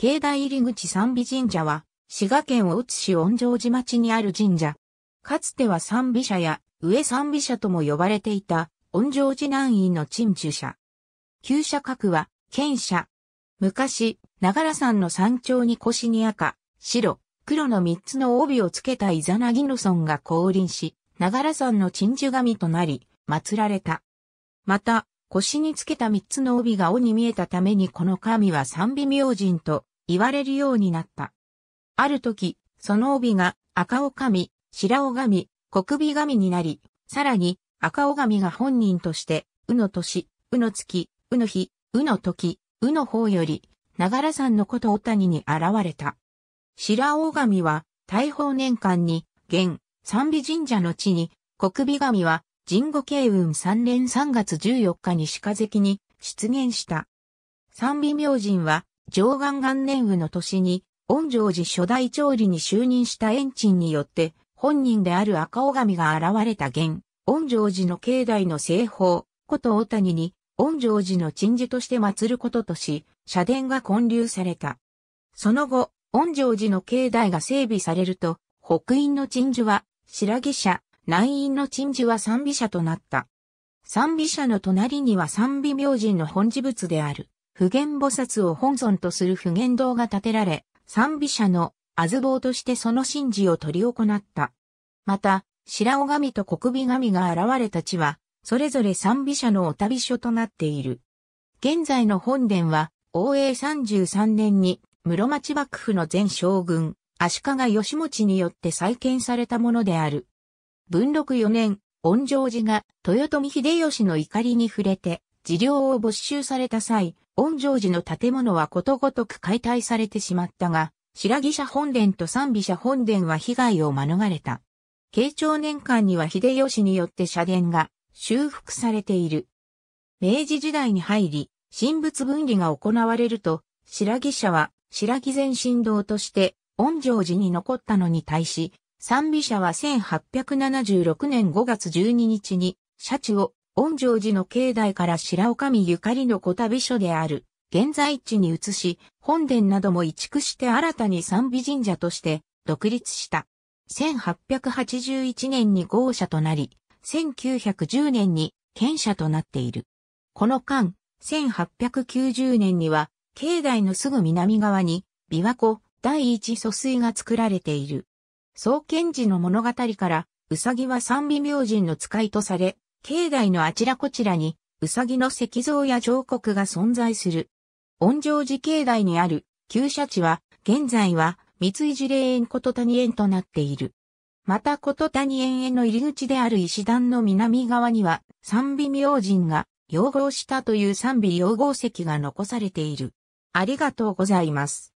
境内入口三美神社は、滋賀県大津市御成寺町にある神社。かつては三美社や上三美社とも呼ばれていた、御成寺南院の鎮守社。旧社格は、県社。昔、長良山の山頂に腰に赤、白、黒の三つの帯をつけたイザナギの尊が降臨し、長良山の鎮守神となり、祀られた。また、腰につけた三つの帯が尾に見えたためにこの神は三美明神と言われるようになった。ある時、その帯が赤尾神、白尾神、小首神になり、さらに赤尾神が本人として、うの年、うの月、うの日、うの時、うの方より、長良山のこと小谷に現れた。白尾神は、大宝年間に、現、三美神社の地に、小首神は、神護慶雲3年3月14日に鹿関に出現した。三美明神は、貞観元年雨の年に、御成寺初代長理に就任した円珍によって、本人である赤尾神が現れた現、御成寺の境内の正法、こと小谷に、御成寺の鎮守として祀ることとし、社殿が建立された。その後、御成寺の境内が整備されると、北院の鎮守は、白木社、南院の鎮守は三美社となった。三美社の隣には三美明神の本持仏である、普賢菩薩を本尊とする普賢堂が建てられ、三美社のあずぼうとしてその神事を執り行った。また、白尾神と小首神が現れた地は、それぞれ三美社のお旅所となっている。現在の本殿は、応永33年に室町幕府の前将軍、足利義持によって再建されたものである。文禄4年、御成寺が豊臣秀吉の怒りに触れて、寺領を没収された際、御成寺の建物はことごとく解体されてしまったが、白木社本殿と三美社本殿は被害を免れた。慶長年間には秀吉によって社殿が修復されている。明治時代に入り、神仏分離が行われると、白木社は白木前神堂として御成寺に残ったのに対し、三美社は1876年5月12日に、社地を御成寺の境内から白尾神ゆかりの小旅所である、現在地に移し、本殿なども移築して新たに三美神社として独立した。1881年に合社となり、1910年に県社となっている。この間、1890年には、境内のすぐ南側に、琵琶湖第一疎水が作られている。創建時の物語から、うさぎは三美明神の使いとされ、境内のあちらこちらに、うさぎの石像や彫刻が存在する。御成寺境内にある、旧社地は、現在は、三井樹齢園こと谷園となっている。またこと谷園への入り口である石段の南側には、三美明神が、養合したという三美養合石が残されている。ありがとうございます。